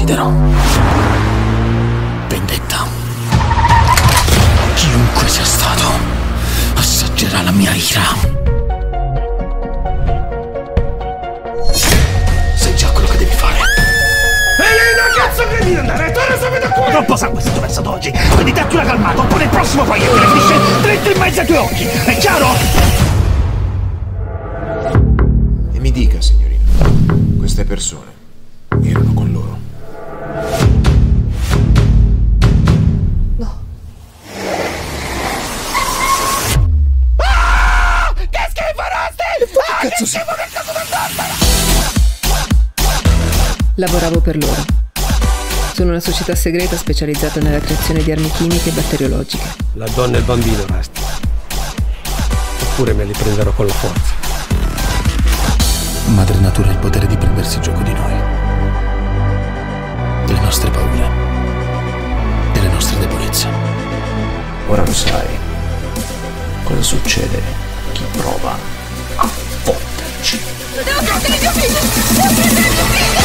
considero vendetta. Chiunque sia stato assaggerà la mia ira. Sai già quello che devi fare. Elena, cazzo, credi di andare? Torna subito qui! Troppo sangue si è versato oggi, quindi datti una calmata, oppure il prossimo proiettile finisce dritto in mezzo ai tuoi occhi, è chiaro? Mi dica, signorina, queste persone erano con loro? No. Ah! Che schifo, Rusty! Ah, che schifo, che cazzo da Barbara! Lavoravo per loro. Sono una società segreta specializzata nella creazione di armi chimiche e batteriologiche. La donna e il bambino, Rusty. Oppure me li prenderò con la forza. Madre Natura ha il potere di prendersi gioco di noi, delle nostre paure, delle nostre debolezze. Ora lo sai cosa succede a chi prova a fotterci. Devo prendere mio figlio! Devo prendere mio figlio!